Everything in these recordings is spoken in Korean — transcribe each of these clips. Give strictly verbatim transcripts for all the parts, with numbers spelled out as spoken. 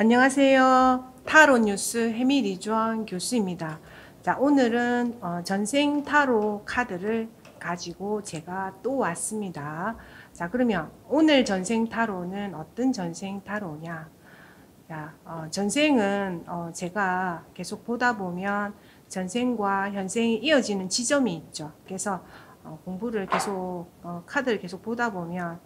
안녕하세요. 타로 뉴스 해밀 이주원 교수입니다. 자, 오늘은 어, 전생 타로 카드를 가지고 제가 또 왔습니다. 자, 그러면 오늘 전생 타로는 어떤 전생 타로냐? 자, 어, 전생은 어, 제가 계속 보다 보면 전생과 현생이 이어지는 지점이 있죠. 그래서 어, 공부를 계속 어, 카드를 계속 보다 보면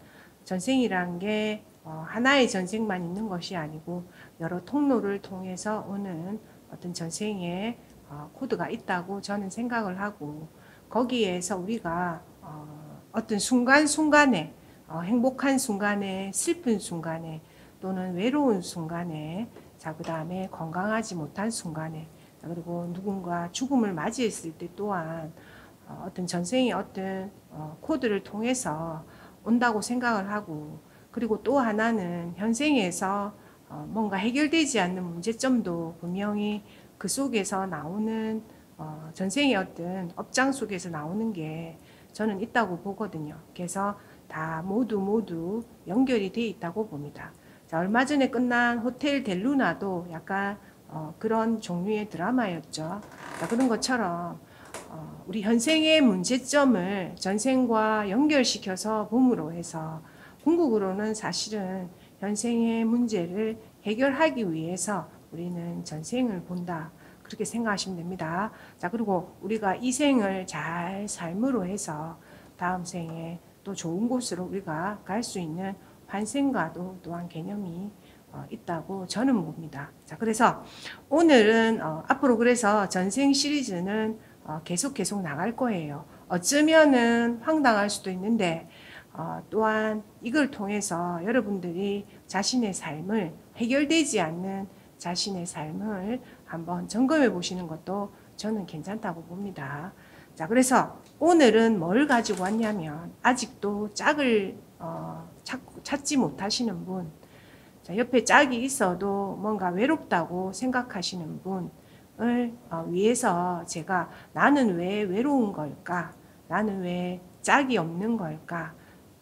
전생이란 게 어, 하나의 전생만 있는 것이 아니고 여러 통로를 통해서 오는 어떤 전생의 어, 코드가 있다고 저는 생각을 하고, 거기에서 우리가 어, 어떤 순간순간에 어, 행복한 순간에, 슬픈 순간에, 또는 외로운 순간에, 자, 그 다음에 건강하지 못한 순간에, 자, 그리고 누군가 죽음을 맞이했을 때 또한 어, 어떤 전생의 어떤 어, 코드를 통해서 온다고 생각을 하고, 그리고 또 하나는 현생에서 어, 뭔가 해결되지 않는 문제점도 분명히 그 속에서 나오는 어, 전생의 어떤 업장 속에서 나오는 게 저는 있다고 보거든요. 그래서 다 모두 모두 연결이 돼 있다고 봅니다. 자, 얼마 전에 끝난 호텔 델루나도 약간 어, 그런 종류의 드라마였죠. 자, 그런 것처럼 어, 우리 현생의 문제점을 전생과 연결시켜서 봄으로 해서 궁극으로는 사실은 현생의 문제를 해결하기 위해서 우리는 전생을 본다, 그렇게 생각하시면 됩니다. 자, 그리고 우리가 이 생을 잘 삶으로 해서 다음 생에 또 좋은 곳으로 우리가 갈 수 있는 환생과도 또한 개념이 어, 있다고 저는 봅니다. 자, 그래서 오늘은 어, 앞으로 그래서 전생 시리즈는 어, 계속 계속 나갈 거예요. 어쩌면은 황당할 수도 있는데 어, 또한 이걸 통해서 여러분들이 자신의 삶을, 해결되지 않는 자신의 삶을 한번 점검해 보시는 것도 저는 괜찮다고 봅니다. 자, 그래서 오늘은 뭘 가지고 왔냐면, 아직도 짝을 어, 찾, 찾지 못하시는 분, 자, 옆에 짝이 있어도 뭔가 외롭다고 생각하시는 분을 어, 위해서 제가 나는 왜 외로운 걸까? 나는 왜 짝이 없는 걸까?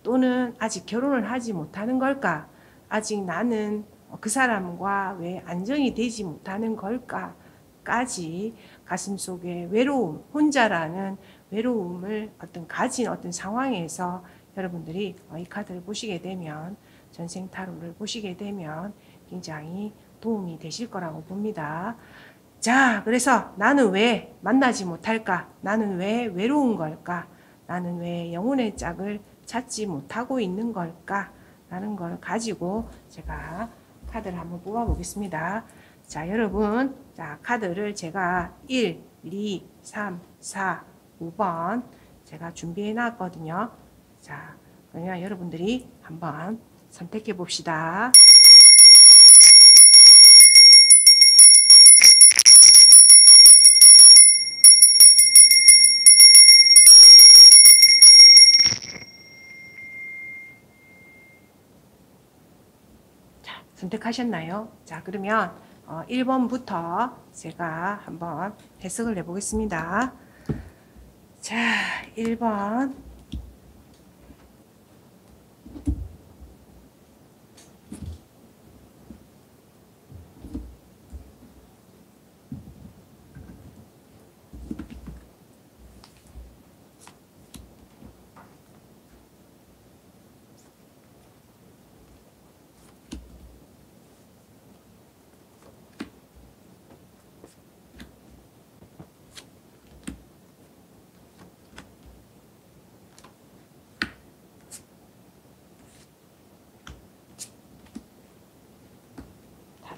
또는 아직 결혼을 하지 못하는 걸까? 아직 나는 그 사람과 왜 안정이 되지 못하는 걸까? 까지 가슴속에 외로움, 혼자라는 외로움을 어떤 가진 어떤 상황에서 여러분들이 이 카드를 보시게 되면, 전생 타로를 보시게 되면 굉장히 도움이 되실 거라고 봅니다. 자, 그래서 나는 왜 만나지 못할까? 나는 왜 외로운 걸까? 나는 왜 영혼의 짝을 찾지 못하고 있는 걸까? 라는 걸 가지고 제가 카드를 한번 뽑아 보겠습니다. 자, 여러분, 자, 카드를 제가 일, 이, 삼, 사, 오 번 제가 준비해 놨거든요. 자, 그러면 여러분들이 한번 선택해 봅시다. 선택하셨나요? 자, 그러면 어, 일 번부터 제가 한번 해석을 해보겠습니다. 자, 일 번.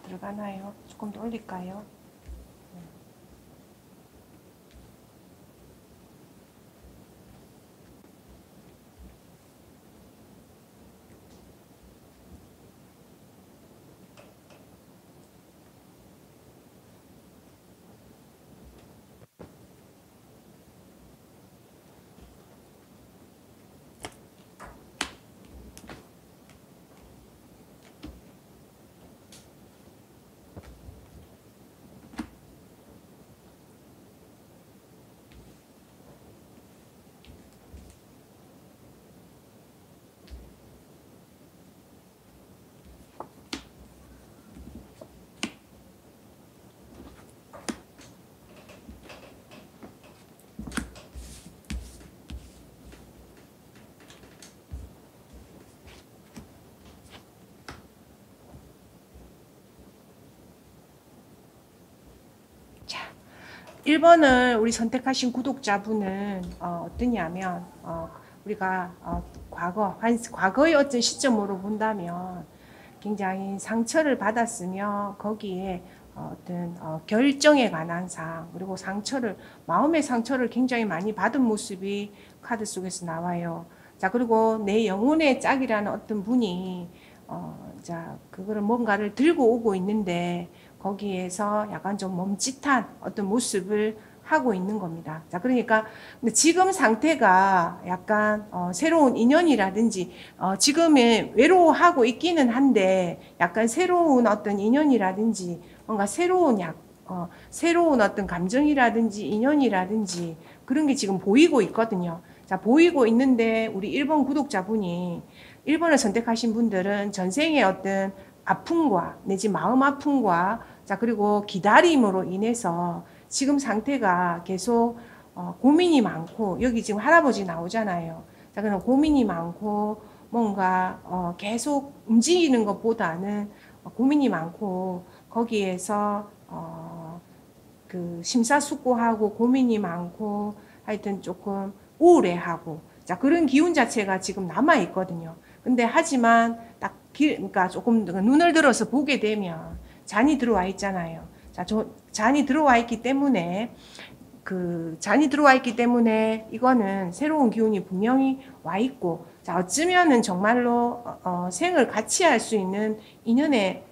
들어가나요? 조금 더 올릴까요? 일 번을 우리 선택하신 구독자분은 어, 어떠냐면 어, 우리가 어, 과거, 한, 과거의 어떤 시점으로 본다면 굉장히 상처를 받았으며 거기에 어떤 어, 결정에 관한 사항, 그리고 상처를, 마음의 상처를 굉장히 많이 받은 모습이 카드 속에서 나와요. 자, 그리고 내 영혼의 짝이라는 어떤 분이 어, 자, 그거를 뭔가를 들고 오고 있는데 거기에서 약간 좀 멈칫한 어떤 모습을 하고 있는 겁니다. 자, 그러니까 지금 상태가 약간 어, 새로운 인연이라든지 어, 지금은 외로워하고 있기는 한데 약간 새로운 어떤 인연이라든지 뭔가 새로운 약, 어, 새로운 어떤 감정이라든지 인연이라든지 그런 게 지금 보이고 있거든요. 자, 보이고 있는데 우리 일 번 구독자분이 일 번을 선택하신 분들은 전생의 어떤 아픔과 내지 마음 아픔과 자 그리고 기다림으로 인해서 지금 상태가 계속 어, 고민이 많고 여기 지금 할아버지 나오잖아요. 자, 그럼 고민이 많고 뭔가 어, 계속 움직이는 것보다는 고민이 많고 거기에서 어, 그 심사숙고하고 고민이 많고 하여튼 조금 우울해하고 자 그런 기운 자체가 지금 남아 있거든요. 근데 하지만 딱 길, 그러니까 조금 눈을 들어서 보게 되면 잔이 들어와 있잖아요. 자, 저, 잔이 들어와 있기 때문에 그 잔이 들어와 있기 때문에 이거는 새로운 기운이 분명히 와 있고 자 어쩌면은 정말로 어, 어, 생을 같이 할 수 있는 인연의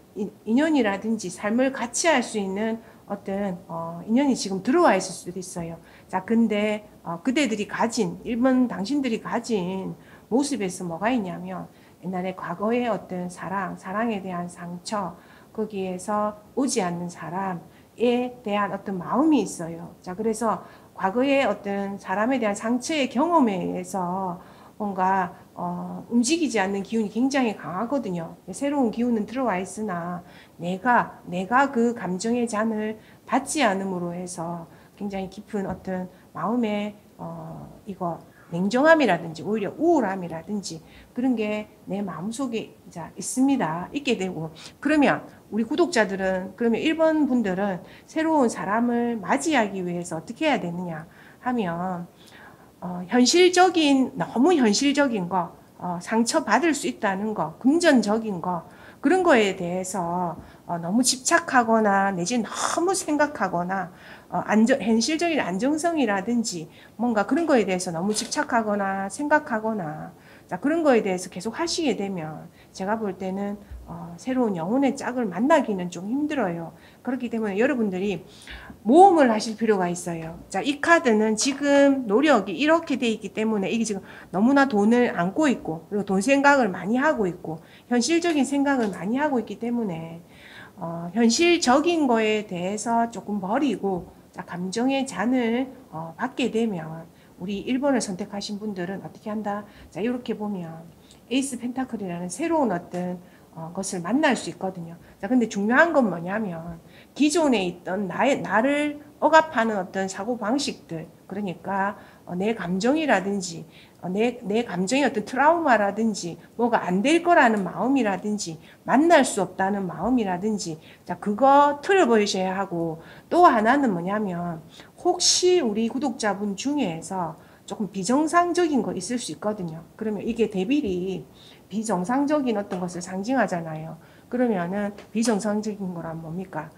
인연이라든지 삶을 같이 할 수 있는 어떤 어, 인연이 지금 들어와 있을 수도 있어요. 자, 근데 어, 그대들이 가진 일본 당신들이 가진 모습에서 뭐가 있냐면 옛날에 과거의 어떤 사랑, 사랑에 대한 상처, 거기에서 오지 않는 사람에 대한 어떤 마음이 있어요. 자, 그래서 과거의 어떤 사람에 대한 상처의 경험에 의해서 뭔가 어, 움직이지 않는 기운이 굉장히 강하거든요. 새로운 기운은 들어와 있으나 내가 내가 그 감정의 잔을 받지 않음으로 해서 굉장히 깊은 어떤 마음의 어, 이거 냉정함이라든지 오히려 우울함이라든지 그런 게 내 마음속에 있습니다. 있게 되고 그러면 우리 구독자들은 그러면 일 번 분들은 새로운 사람을 맞이하기 위해서 어떻게 해야 되느냐 하면 어, 현실적인 너무 현실적인 거 어, 상처받을 수 있다는 거 금전적인 거 그런 거에 대해서 어, 너무 집착하거나 내지 너무 생각하거나 어, 안정, 현실적인 안정성이라든지 뭔가 그런 거에 대해서 너무 집착하거나 생각하거나 자, 그런 거에 대해서 계속 하시게 되면 제가 볼 때는 어, 새로운 영혼의 짝을 만나기는 좀 힘들어요. 그렇기 때문에 여러분들이 모험을 하실 필요가 있어요. 자, 이 카드는 지금 노력이 이렇게 돼 있기 때문에 이게 지금 너무나 돈을 안고 있고 그리고 돈 생각을 많이 하고 있고 현실적인 생각을 많이 하고 있기 때문에 어, 현실적인 거에 대해서 조금 버리고 자, 감정의 잔을 어, 받게 되면 우리 일 번을 선택하신 분들은 어떻게 한다? 자, 이렇게 보면 에이스 펜타클이라는 새로운 어떤 어, 것을 만날 수 있거든요. 자, 근데 중요한 건 뭐냐면 기존에 있던 나의, 나를 억압하는 어떤 사고방식들 그러니까 어, 내 감정이라든지 어, 내, 내 감정의 어떤 트라우마라든지 뭐가 안 될 거라는 마음이라든지 만날 수 없다는 마음이라든지 자 그거 틀어버리셔야 하고 또 하나는 뭐냐면 혹시 우리 구독자분 중에서 조금 비정상적인 거 있을 수 있거든요. 그러면 이게 데빌이 비정상적인 어떤 것을 상징하잖아요. 그러면은 비정상적인 거란 뭡니까?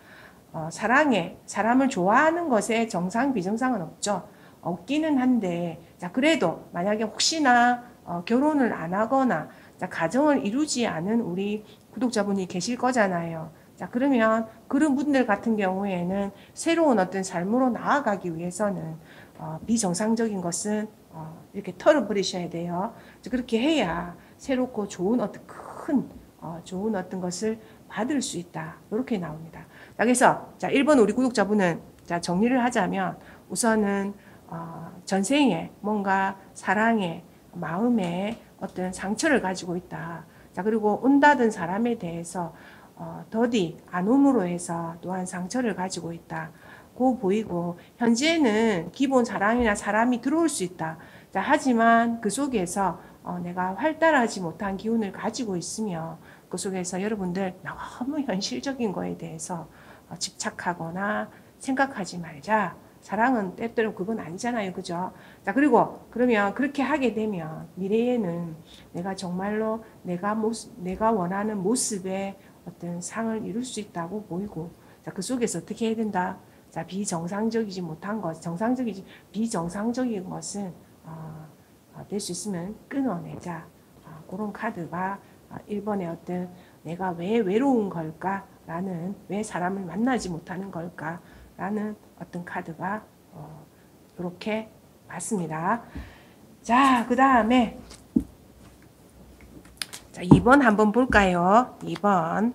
어, 사랑에, 사람을 좋아하는 것에 정상, 비정상은 없죠. 없기는 한데, 자, 그래도 만약에 혹시나 어, 결혼을 안 하거나, 자, 가정을 이루지 않은 우리 구독자분이 계실 거잖아요. 자, 그러면 그런 분들 같은 경우에는 새로운 어떤 삶으로 나아가기 위해서는 어, 비정상적인 것은 어, 이렇게 털어버리셔야 돼요. 그렇게 해야 새롭고 좋은 어떤 큰 어, 좋은 어떤 것을 받을 수 있다. 이렇게 나옵니다. 자, 그래서 자, 일 번 우리 구독자분은 자, 정리를 하자면 우선은 어, 전생에 뭔가 사랑에 마음에 어떤 상처를 가지고 있다. 자, 그리고 온다던 사람에 대해서 어, 더디 안 옴으로 해서 또한 상처를 가지고 있다. 고 보이고 현재는 기본 사랑이나 사람이 들어올 수 있다. 자, 하지만 그 속에서 어, 내가 활달하지 못한 기운을 가지고 있으며 그 속에서 여러분들 너무 현실적인 거에 대해서 어, 집착하거나 생각하지 말자. 사랑은 때때로 그건 아니잖아요. 그죠? 자, 그리고 그러면 그렇게 하게 되면 미래에는 내가 정말로 내가 모습, 내가 원하는 모습의 어떤 상을 이룰 수 있다고 보이고, 자, 그 속에서 어떻게 해야 된다? 자, 비정상적이지 못한 것, 정상적이지, 비정상적인 것은, 어, 어, 될 수 있으면 끊어내자. 어, 그런 카드가 일 번의 어떤 내가 왜 외로운 걸까라는, 왜 사람을 만나지 못하는 걸까라는 어떤 카드가 어, 이렇게 맞습니다. 자, 그 다음에 자, 이 번 한번 볼까요? 이 번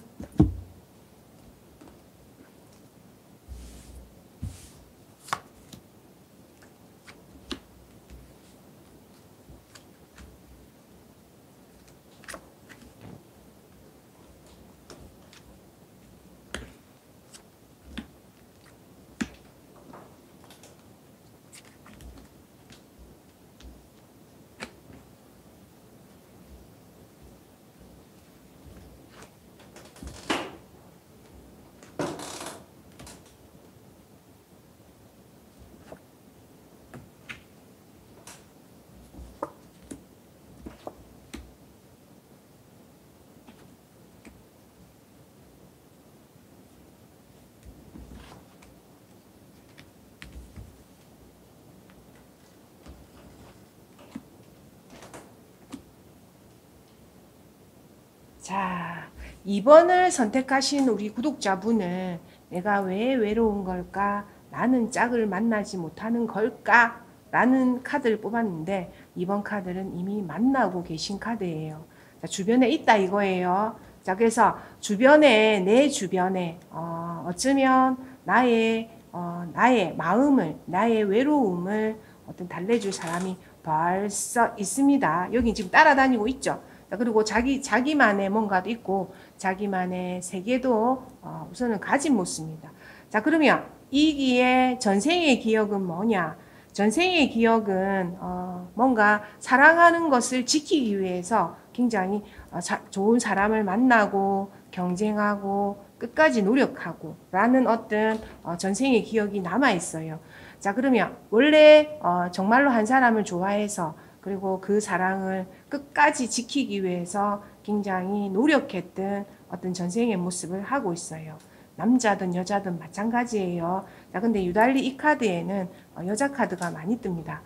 자, 이 번을 선택하신 우리 구독자분은 내가 왜 외로운 걸까? 나는 짝을 만나지 못하는 걸까? 라는 카드를 뽑았는데 이 번 카드는 이미 만나고 계신 카드예요. 자, 주변에 있다 이거예요. 자, 그래서 주변에, 내 주변에 어, 어쩌면 나의, 어, 나의 마음을, 나의 외로움을 어떤 달래줄 사람이 벌써 있습니다. 여기 지금 따라다니고 있죠. 그리고 자기, 자기만의 뭔가도 있고, 자기만의 세계도, 어, 우선은 가진 모습입니다. 자, 그러면, 이기의 전생의 기억은 뭐냐? 전생의 기억은, 어, 뭔가 사랑하는 것을 지키기 위해서 굉장히 어, 자, 좋은 사람을 만나고, 경쟁하고, 끝까지 노력하고, 라는 어떤, 어, 전생의 기억이 남아있어요. 자, 그러면, 원래, 어, 정말로 한 사람을 좋아해서, 그리고 그 사랑을 끝까지 지키기 위해서 굉장히 노력했던 어떤 전생의 모습을 하고 있어요. 남자든 여자든 마찬가지예요. 자, 근데 유달리 이 카드에는 여자 카드가 많이 뜹니다.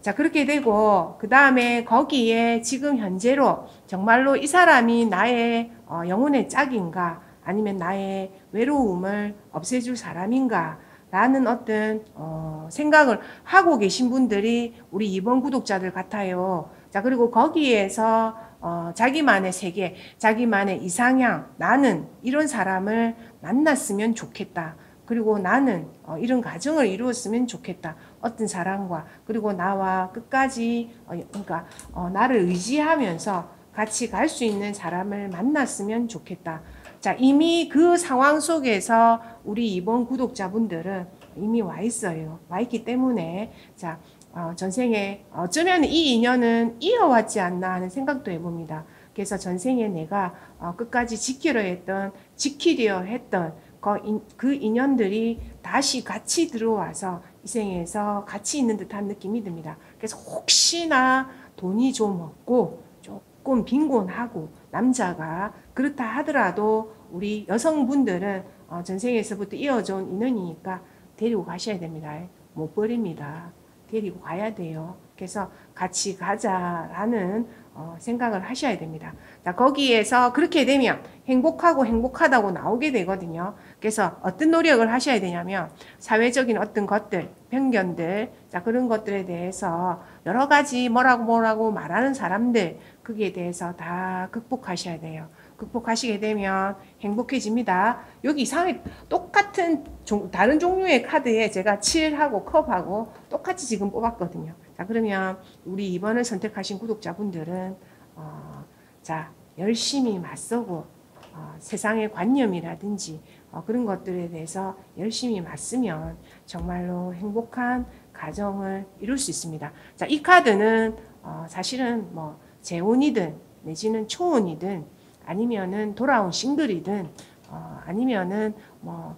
자, 그렇게 되고 그 다음에 거기에 지금 현재로 정말로 이 사람이 나의 영혼의 짝인가, 아니면 나의 외로움을 없애줄 사람인가 라는 어떤 어, 생각을 하고 계신 분들이 우리 이 번 구독자들 같아요. 자, 그리고 거기에서 어, 자기만의 세계, 자기만의 이상향, 나는 이런 사람을 만났으면 좋겠다. 그리고 나는 어, 이런 가정을 이루었으면 좋겠다. 어떤 사랑과, 그리고 나와 끝까지 어, 그러니까 어, 나를 의지하면서 같이 갈 수 있는 사람을 만났으면 좋겠다. 자, 이미 그 상황 속에서 우리 이 번 구독자분들은 이미 와 있어요. 와 있기 때문에 자, 어, 전생에 어쩌면 이 인연은 이어왔지 않나 하는 생각도 해봅니다. 그래서 전생에 내가 어, 끝까지 지키려 했던, 지키려 했던 그, 인, 그 인연들이 다시 같이 들어와서 이 생에서 같이 있는 듯한 느낌이 듭니다. 그래서 혹시나 돈이 좀 없고 조금 빈곤하고 남자가 그렇다 하더라도 우리 여성분들은 어, 전생에서부터 이어져 온 인연이니까 데리고 가셔야 됩니다. 못 버립니다. 데리고 가야 돼요. 그래서 같이 가자라는 어, 생각을 하셔야 됩니다. 자, 거기에서 그렇게 되면 행복하고 행복하다고 나오게 되거든요. 그래서 어떤 노력을 하셔야 되냐면 사회적인 어떤 것들, 편견들, 자, 그런 것들에 대해서 여러 가지 뭐라고 뭐라고 말하는 사람들, 거기에 대해서 다 극복하셔야 돼요. 극복하시게 되면 행복해집니다. 여기 이상하게 똑같은 종, 다른 종류의 카드에 제가 칠하고 컵하고 똑같이 지금 뽑았거든요. 자, 그러면 우리 이 번을 선택하신 구독자분들은 어, 자, 열심히 맞서고 어, 세상의 관념이라든지 어, 그런 것들에 대해서 열심히 맞으면 정말로 행복한 가정을 이룰 수 있습니다. 자, 이 카드는 어, 사실은 뭐 재혼이든 내지는 초혼이든 아니면은 돌아온 싱글이든 어, 아니면은 뭐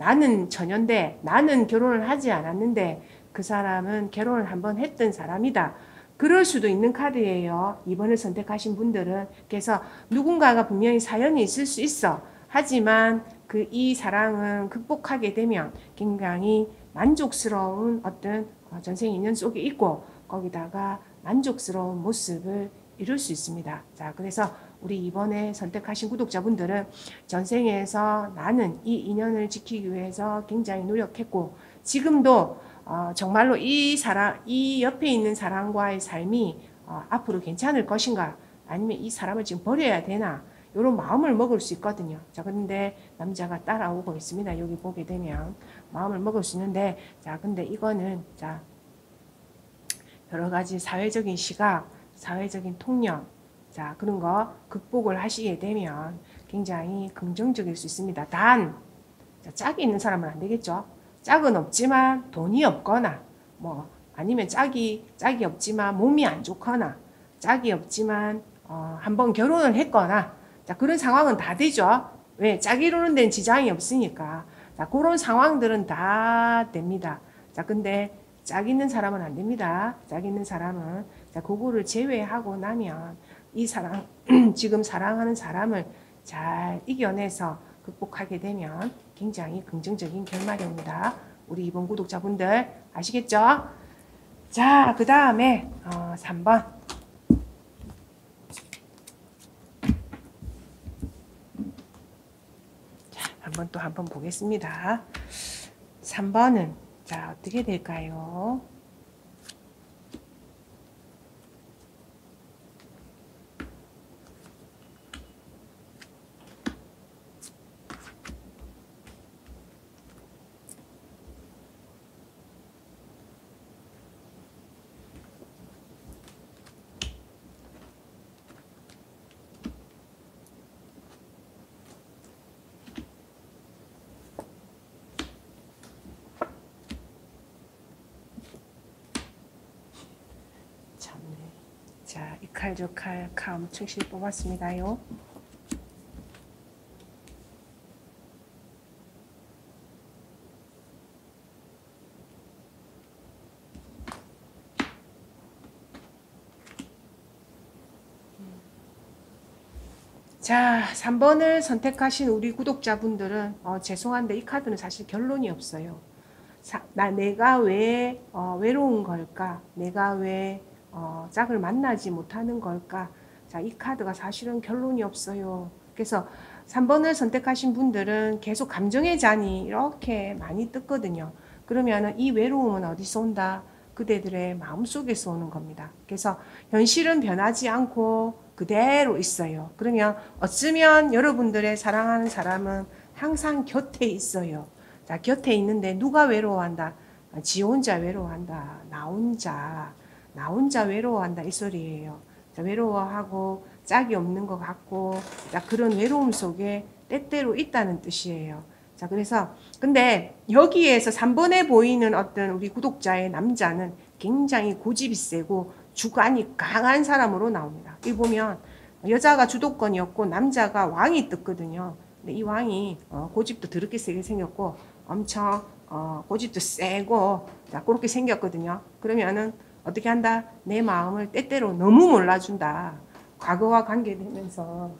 나는 처녀인데 나는 결혼을 하지 않았는데 그 사람은 결혼을 한번 했던 사람이다. 그럴 수도 있는 카드예요. 이 번을 선택하신 분들은. 그래서 누군가가 분명히 사연이 있을 수 있어. 하지만 그 이 사랑은 극복하게 되면 굉장히 만족스러운 어떤 전생 인연 속에 있고 거기다가 만족스러운 모습을 이룰 수 있습니다. 자, 그래서 우리 이번에 선택하신 구독자분들은 전생에서 나는 이 인연을 지키기 위해서 굉장히 노력했고 지금도 어, 정말로 이 사람, 이 옆에 있는 사람과의 삶이 어, 앞으로 괜찮을 것인가 아니면 이 사람을 지금 버려야 되나 이런 마음을 먹을 수 있거든요. 자, 근데 남자가 따라오고 있습니다. 여기 보게 되면 마음을 먹을 수 있는데 자, 근데 이거는 자 여러 가지 사회적인 시각, 사회적인 통념 자 그런 거 극복을 하시게 되면 굉장히 긍정적일 수 있습니다. 단 자, 짝이 있는 사람은 안 되겠죠. 짝은 없지만 돈이 없거나 뭐 아니면 짝이 짝이 없지만 몸이 안 좋거나 짝이 없지만 어, 한번 결혼을 했거나 자 그런 상황은 다 되죠. 왜? 짝 이루는 데는 지장이 없으니까 자 그런 상황들은 다 됩니다. 자 근데 짝 있는 사람은 안 됩니다. 짝 있는 사람은 자 그거를 제외하고 나면 이 사랑 지금 사랑하는 사람을 잘 이겨내서 극복하게 되면 굉장히 긍정적인 결말입니다. 우리 이번 구독자분들 아시겠죠? 자, 그 다음에 어, 삼 번 자, 한번 또 한번 보겠습니다. 삼 번은 자 어떻게 될까요? 자, 이칼저칼 카 엄청 실 뽑았습니다요. 자, 삼 번을 선택하신 우리 구독자분들은 어, 죄송한데 이 카드는 사실 결론이 없어요. 사, 나 내가 왜 어, 외로운 걸까? 내가 왜 어, 짝을 만나지 못하는 걸까? 자, 이 카드가 사실은 결론이 없어요. 그래서 삼 번을 선택하신 분들은 계속 감정의 잔이 이렇게 많이 뜯거든요. 그러면 이 외로움은 어디서 온다? 그대들의 마음속에서 오는 겁니다. 그래서 현실은 변하지 않고 그대로 있어요. 그러면 어쩌면 여러분들의 사랑하는 사람은 항상 곁에 있어요. 자, 곁에 있는데 누가 외로워한다? 지 혼자 외로워한다. 나 혼자. 나 혼자 외로워한다 이 소리예요. 자, 외로워하고 짝이 없는 것 같고 자, 그런 외로움 속에 때때로 있다는 뜻이에요. 자, 그래서 근데 여기에서 삼 번에 보이는 어떤 우리 구독자의 남자는 굉장히 고집이 세고 주관이 강한 사람으로 나옵니다. 여기 보면 여자가 주도권이었고 남자가 왕이 뜯거든요. 근데 이 왕이 어, 고집도 더럽게 세게 생겼고 엄청 어, 고집도 세고 자, 그렇게 생겼거든요. 그러면은 어떻게 한다? 내 마음을 때때로 너무 몰라준다. 과거와 관계되면서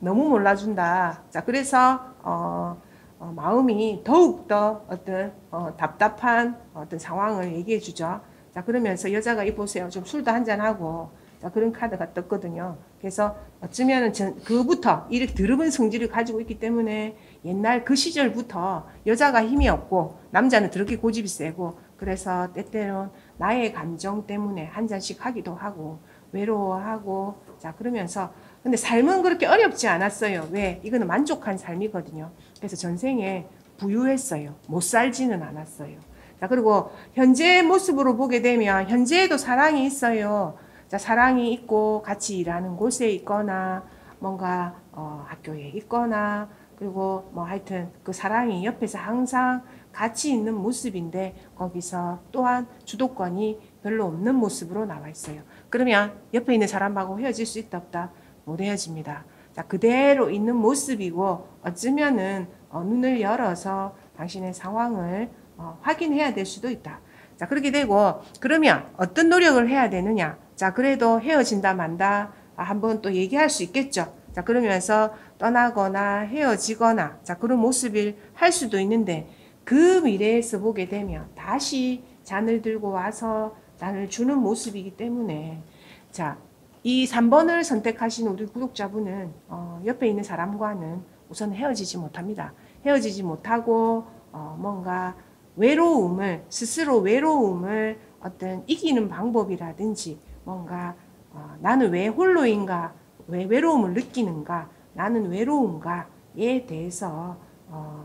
너무 몰라준다. 자, 그래서 어, 어, 마음이 더욱더 어떤 어, 답답한 어떤 상황을 얘기해주죠. 자, 그러면서 여자가 이 보세요. 좀 술도 한잔하고 자, 그런 카드가 떴거든요. 그래서 어쩌면 그부터 이렇게 더러운 성질을 가지고 있기 때문에 옛날 그 시절부터 여자가 힘이 없고 남자는 더럽게 고집이 세고 그래서 때때론 나의 감정 때문에 한 잔씩 하기도 하고 외로워하고 자 그러면서 근데 삶은 그렇게 어렵지 않았어요. 왜? 이거는 만족한 삶이거든요. 그래서 전생에 부유했어요. 못 살지는 않았어요. 자 그리고 현재의 모습으로 보게 되면 현재에도 사랑이 있어요. 자 사랑이 있고 같이 일하는 곳에 있거나 뭔가 어, 학교에 있거나 그리고 뭐 하여튼 그 사랑이 옆에서 항상 같이 있는 모습인데 거기서 또한 주도권이 별로 없는 모습으로 나와 있어요. 그러면 옆에 있는 사람하고 헤어질 수 있다 없다? 못 헤어집니다. 자, 그대로 있는 모습이고 어쩌면은 어, 눈을 열어서 당신의 상황을 어, 확인해야 될 수도 있다. 자, 그렇게 되고, 그러면 어떤 노력을 해야 되느냐. 자, 그래도 헤어진다 만다 아, 한번 또 얘기할 수 있겠죠. 자, 그러면서 떠나거나 헤어지거나 자, 그런 모습을 할 수도 있는데, 그 미래에서 보게 되면 다시 잔을 들고 와서 잔을 주는 모습이기 때문에, 자, 이 삼 번을 선택하신 우리 구독자분은 어, 옆에 있는 사람과는 우선 헤어지지 못합니다. 헤어지지 못하고 어, 뭔가 외로움을, 스스로 외로움을 어떤 이기는 방법이라든지, 뭔가 어, 나는 왜 홀로인가, 왜 외로움을 느끼는가, 나는 외로운가에 대해서 어,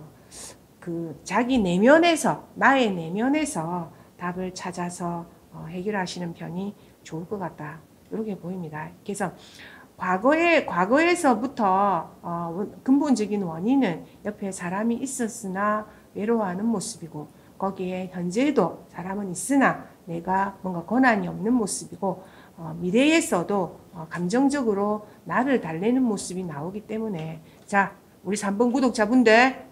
그 자기 내면에서, 나의 내면에서 답을 찾아서 어, 해결하시는 편이 좋을 것 같다. 이렇게 보입니다. 그래서 과거에, 과거에서부터 어, 근본적인 원인은 옆에 사람이 있었으나 외로워하는 모습이고, 거기에 현재에도 사람은 있으나 내가 뭔가 권한이 없는 모습이고, 어, 미래에서도 어, 감정적으로 나를 달래는 모습이 나오기 때문에, 자, 우리 삼 번 구독자분들,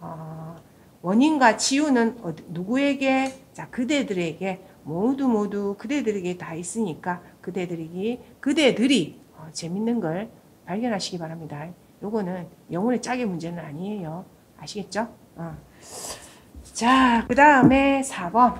어, 원인과 치유는 누구에게? 자, 그대들에게, 모두 모두 그대들에게 다 있으니까 그대들이 그대들이 어, 재밌는 걸 발견하시기 바랍니다. 요거는 영혼의 짝의 문제는 아니에요. 아시겠죠? 어. 자, 그 다음에 사 번.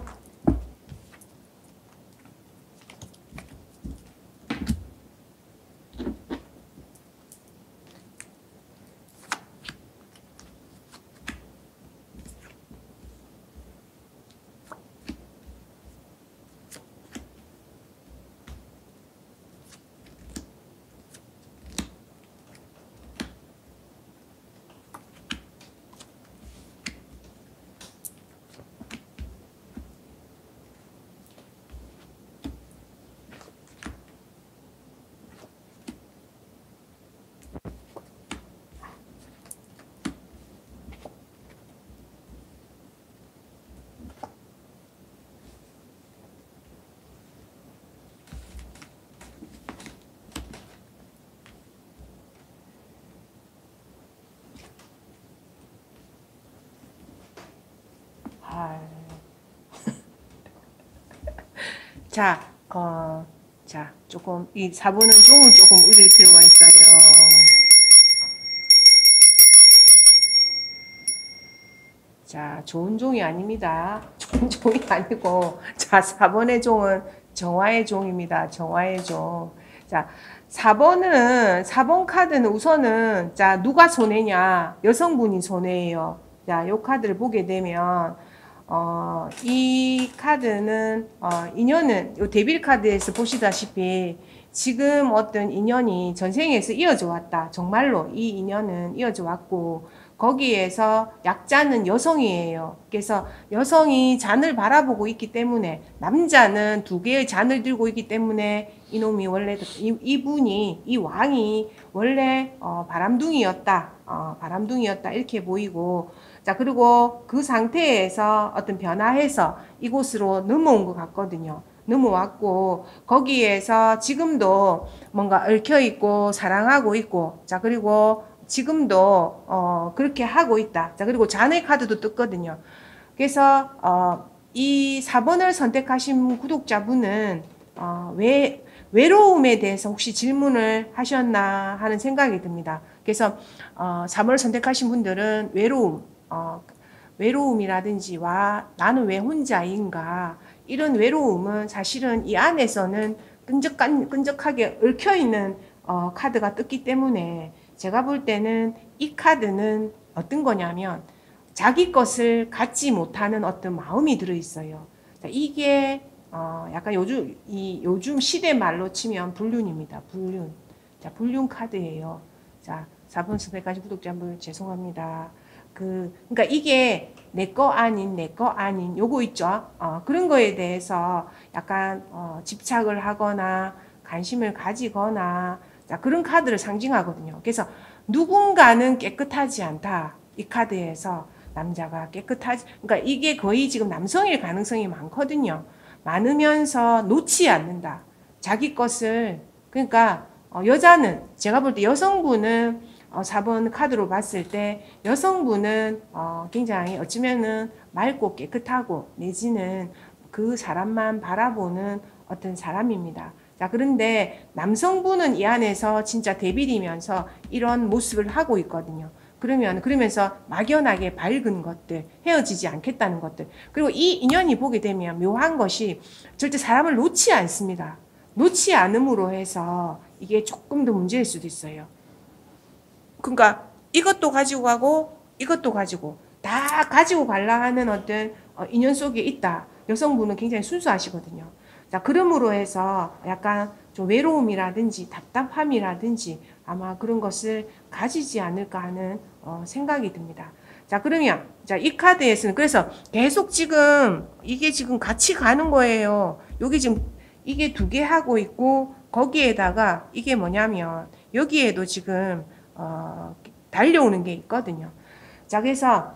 자, 어, 자, 조금, 이 사 번은 종을 조금 울릴 필요가 있어요. 자, 좋은 종이 아닙니다. 좋은 종이 아니고, 자, 사 번의 종은 정화의 종입니다. 정화의 종. 자, 사 번은, 사 번 카드는 우선은, 자, 누가 손해냐? 여성분이 손해예요. 자, 요 카드를 보게 되면, 어, 이 카드는, 어, 인연은, 요 데빌 카드에서 보시다시피 지금 어떤 인연이 전생에서 이어져 왔다. 정말로 이 인연은 이어져 왔고, 거기에서 약자는 여성이에요. 그래서 여성이 잔을 바라보고 있기 때문에, 남자는 두 개의 잔을 들고 있기 때문에, 이놈이 원래, 이, 이분이, 이 왕이 원래, 어, 바람둥이였다. 어, 바람둥이였다. 이렇게 보이고, 자, 그리고 그 상태에서 어떤 변화해서 이곳으로 넘어온 것 같거든요. 넘어왔고, 거기에서 지금도 뭔가 얽혀있고, 사랑하고 있고, 자, 그리고 지금도, 어, 그렇게 하고 있다. 자, 그리고 잔의 카드도 떴거든요. 그래서, 어, 이 사 번을 선택하신 구독자분은, 어, 왜, 외로움에 대해서 혹시 질문을 하셨나 하는 생각이 듭니다. 그래서, 어, 사 번을 선택하신 분들은 외로움, 어, 외로움이라든지, 와, 나는 왜 혼자인가, 이런 외로움은 사실은 이 안에서는 끈적한, 끈적하게 얽혀있는 어, 카드가 떴기 때문에, 제가 볼 때는 이 카드는 어떤 거냐면 자기 것을 갖지 못하는 어떤 마음이 들어있어요. 자, 이게 어, 약간 요즘, 이, 요즘 시대 말로 치면 불륜입니다. 불륜. 자, 불륜 카드예요. 자, 사 번 선택하신 구독자분 죄송합니다. 그, 그러니까 이게 내 거 아닌, 내 거 아닌, 요거 있죠. 어, 그런 거에 대해서 약간, 어, 집착을 하거나, 관심을 가지거나, 자, 그런 카드를 상징하거든요. 그래서 누군가는 깨끗하지 않다. 이 카드에서 남자가 깨끗하지, 그러니까 이게 거의 지금 남성일 가능성이 많거든요. 많으면서 놓지 않는다. 자기 것을, 그러니까, 어, 여자는, 제가 볼 때 여성분은 어, 사 번 카드로 봤을 때 여성분은 어, 굉장히 어쩌면은 맑고 깨끗하고 내지는 그 사람만 바라보는 어떤 사람입니다. 자, 그런데 남성분은 이 안에서 진짜 대비리면서 이런 모습을 하고 있거든요. 그러면, 그러면서 막연하게 밝은 것들, 헤어지지 않겠다는 것들. 그리고 이 인연이 보게 되면 묘한 것이 절대 사람을 놓지 않습니다. 놓지 않음으로 해서 이게 조금 더 문제일 수도 있어요. 그러니까 이것도 가지고 가고 이것도 가지고 다 가지고 갈라 하는 어떤 인연 속에 있다. 여성분은 굉장히 순수하시거든요. 자, 그러므로 해서 약간 좀 외로움이라든지 답답함이라든지 아마 그런 것을 가지지 않을까 하는 어, 생각이 듭니다. 자, 그러면 자, 이 카드에서는 그래서 계속 지금 이게 지금 같이 가는 거예요. 여기 지금 이게 두 개 하고 있고 거기에다가 이게 뭐냐면 여기에도 지금 어, 달려오는 게 있거든요. 자, 그래서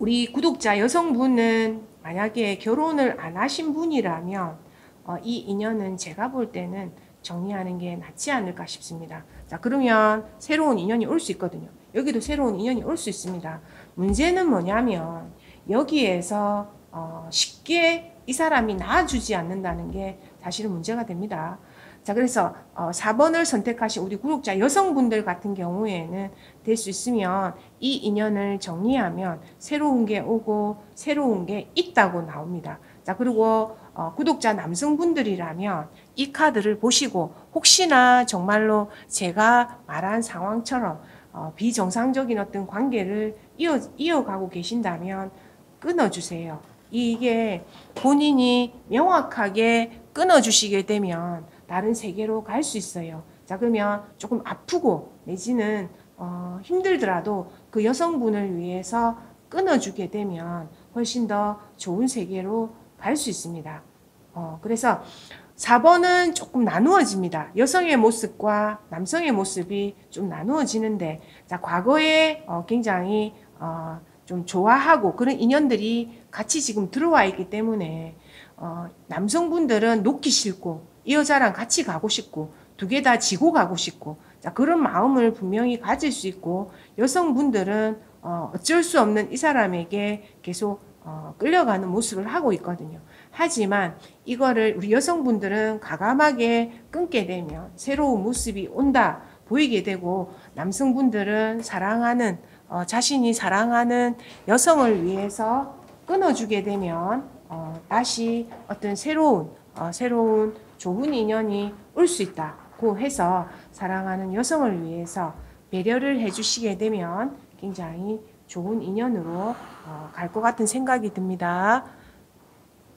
우리 구독자 여성분은 만약에 결혼을 안 하신 분이라면 어, 이 인연은 제가 볼 때는 정리하는 게 낫지 않을까 싶습니다. 자, 그러면 새로운 인연이 올 수 있거든요. 여기도 새로운 인연이 올 수 있습니다. 문제는 뭐냐면 여기에서 어, 쉽게 이 사람이 나아주지 않는다는 게 사실은 문제가 됩니다. 자, 그래서 어, 사 번을 선택하신 우리 구독자 여성분들 같은 경우에는 될 수 있으면 이 인연을 정리하면 새로운 게 오고 새로운 게 있다고 나옵니다. 자, 그리고 어, 구독자 남성분들이라면 이 카드를 보시고 혹시나 정말로 제가 말한 상황처럼 어, 비정상적인 어떤 관계를 이어, 이어가고 계신다면 끊어주세요. 이게 본인이 명확하게 끊어주시게 되면 다른 세계로 갈 수 있어요. 자, 그러면 조금 아프고 내지는 어, 힘들더라도 그 여성분을 위해서 끊어주게 되면 훨씬 더 좋은 세계로 갈 수 있습니다. 어, 그래서 사 번은 조금 나누어집니다. 여성의 모습과 남성의 모습이 좀 나누어지는데 자, 과거에 어, 굉장히 어, 좀 좋아하고 그런 인연들이 같이 지금 들어와 있기 때문에 어, 남성분들은 놓기 싫고 이 여자랑 같이 가고 싶고 두 개 다 지고 가고 싶고 자, 그런 마음을 분명히 가질 수 있고 여성분들은 어, 어쩔 수 없는 이 사람에게 계속 어, 끌려가는 모습을 하고 있거든요. 하지만 이거를 우리 여성분들은 과감하게 끊게 되면 새로운 모습이 온다 보이게 되고 남성분들은 사랑하는 어, 자신이 사랑하는 여성을 위해서 끊어주게 되면 어, 다시 어떤 새로운 어, 새로운 좋은 인연이 올 수 있다고 해서 사랑하는 여성을 위해서 배려를 해주시게 되면 굉장히 좋은 인연으로 어, 갈 것 같은 생각이 듭니다.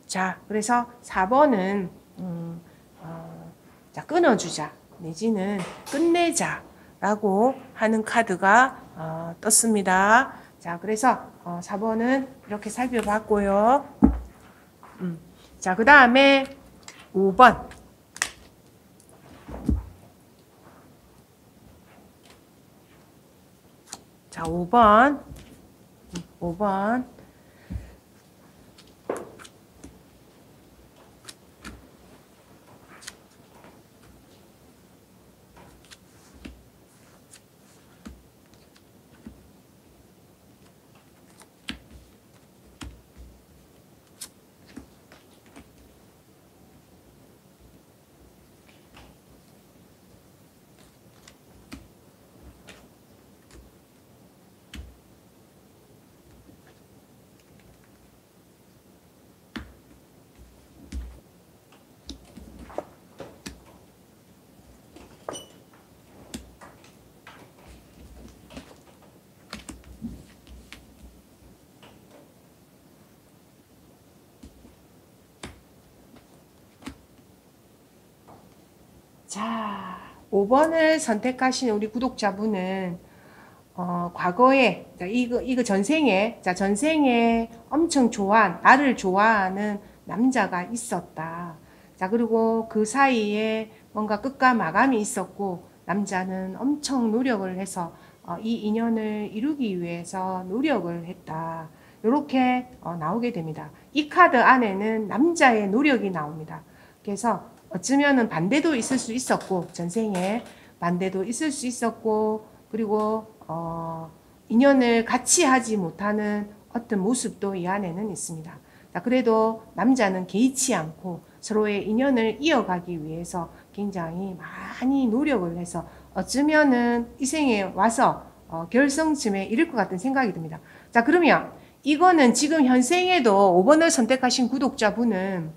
자, 그래서 사 번은 음, 어, 자, 끊어주자 내지는 끝내자 라고 하는 카드가 어, 떴습니다. 자, 그래서 어, 사 번은 이렇게 살펴봤고요. 음, 자, 그 다음에 오 번. 자, 오 번. 오 번. 자, 오 번을 선택하신 우리 구독자분은 어, 과거에 자, 이거 이거 전생에 자 전생에 엄청 좋아한 나를 좋아하는 남자가 있었다. 자, 그리고 그 사이에 뭔가 끝과 마감이 있었고 남자는 엄청 노력을 해서 어, 이 인연을 이루기 위해서 노력을 했다. 이렇게 어, 나오게 됩니다. 이 카드 안에는 남자의 노력이 나옵니다. 그래서 어쩌면은 반대도 있을 수 있었고 전생에 반대도 있을 수 있었고, 그리고 어, 인연을 같이 하지 못하는 어떤 모습도 이 안에는 있습니다. 자, 그래도 남자는 개의치 않고 서로의 인연을 이어가기 위해서 굉장히 많이 노력을 해서 어쩌면은 이 생에 와서 어, 결성쯤에 이를 것 같은 생각이 듭니다. 자, 그러면 이거는 지금 현생에도 오 번을 선택하신 구독자분은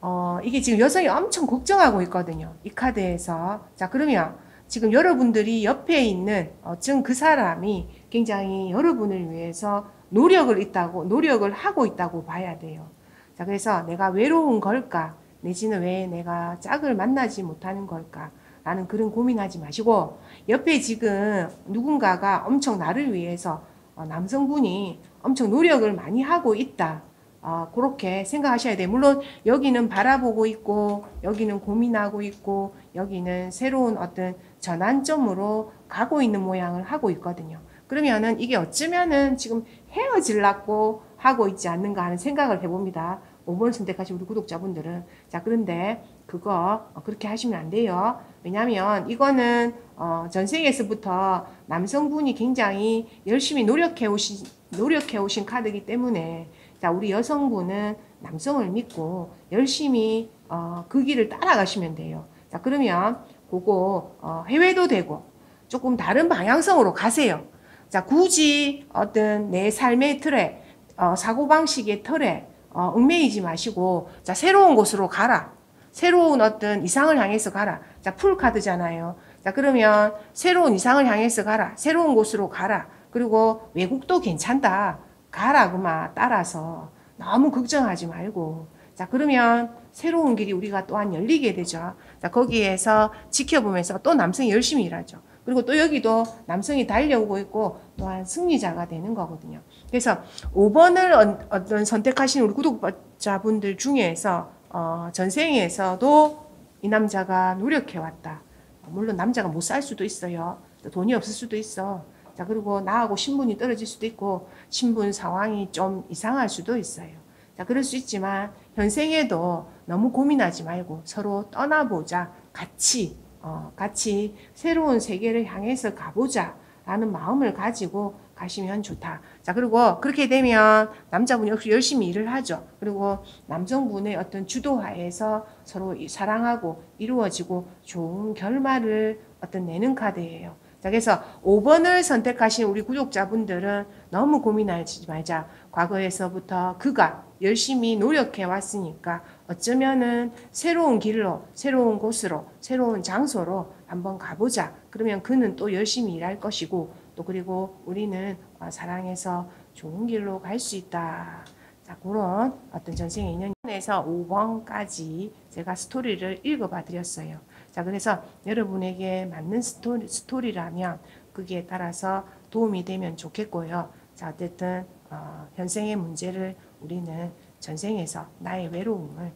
어, 이게 지금 여성이 엄청 걱정하고 있거든요, 이 카드에서. 자, 그러면 지금 여러분들이 옆에 있는 어쩜 그 사람이 굉장히 여러분을 위해서 노력을 있다고 노력을 하고 있다고 봐야 돼요. 자, 그래서 내가 외로운 걸까, 내지는 왜 내가 짝을 만나지 못하는 걸까 라는 그런 고민하지 마시고, 옆에 지금 누군가가 엄청 나를 위해서 어, 남성분이 엄청 노력을 많이 하고 있다, 어, 그렇게 생각하셔야 돼요. 물론 여기는 바라보고 있고, 여기는 고민하고 있고, 여기는 새로운 어떤 전환점으로 가고 있는 모양을 하고 있거든요. 그러면은 이게 어쩌면은 지금 헤어질라고 하고 있지 않는가 하는 생각을 해봅니다, 오 번을 선택하신 우리 구독자분들은. 자, 그런데 그거 그렇게 하시면 안 돼요. 왜냐하면 이거는 어, 전생에서부터 남성분이 굉장히 열심히 노력해 오신 노력해 오신 카드이기 때문에, 자, 우리 여성분은 남성을 믿고 열심히 어, 그 길을 따라가시면 돼요. 자, 그러면 그거 어, 해외도 되고 조금 다른 방향성으로 가세요. 자, 굳이 어떤 내 삶의 틀에 어, 사고방식의 틀에 어, 얽매이지 마시고, 자, 새로운 곳으로 가라. 새로운 어떤 이상을 향해서 가라. 자, 풀 카드잖아요. 자, 그러면 새로운 이상을 향해서 가라. 새로운 곳으로 가라. 그리고 외국도 괜찮다. 가라, 그만 따라서. 너무 걱정하지 말고. 자, 그러면 새로운 길이 우리가 또한 열리게 되죠. 자, 거기에서 지켜보면서 또 남성이 열심히 일하죠. 그리고 또 여기도 남성이 달려오고 있고 또한 승리자가 되는 거거든요. 그래서 오 번을 어떤 선택하신 우리 구독자분들 중에서 어, 전생에서도 이 남자가 노력해왔다. 물론 남자가 못 살 수도 있어요. 돈이 없을 수도 있어. 자, 그리고 나하고 신분이 떨어질 수도 있고 신분 상황이 좀 이상할 수도 있어요. 자, 그럴 수 있지만 현생에도 너무 고민하지 말고 서로 떠나보자. 같이 어, 같이 새로운 세계를 향해서 가보자 라는 마음을 가지고 가시면 좋다. 자, 그리고 그렇게 되면 남자분이 역시 열심히 일을 하죠. 그리고 남성분의 어떤 주도하에서 서로 사랑하고 이루어지고 좋은 결말을 어떤 내는 카드예요. 자, 그래서 오 번을 선택하신 우리 구독자분들은 너무 고민하지 말자. 과거에서부터 그가 열심히 노력해 왔으니까 어쩌면은 새로운 길로, 새로운 곳으로, 새로운 장소로 한번 가보자. 그러면 그는 또 열심히 일할 것이고, 또 그리고 우리는 사랑해서 좋은 길로 갈 수 있다. 자, 그런 어떤 전생의 인연에서 오 번까지 제가 스토리를 읽어봐 드렸어요. 자, 그래서 여러분에게 맞는 스토리, 스토리라면 거기에 따라서 도움이 되면 좋겠고요. 자, 어쨌든 어, 현생의 문제를 우리는 전생에서 나의 외로움을,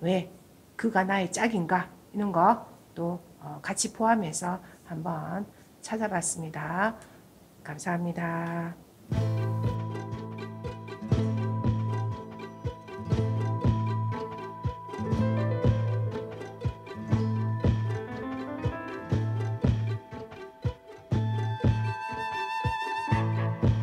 왜 그가 나의 짝인가 이런 것도 어, 같이 포함해서 한번 찾아봤습니다. 감사합니다.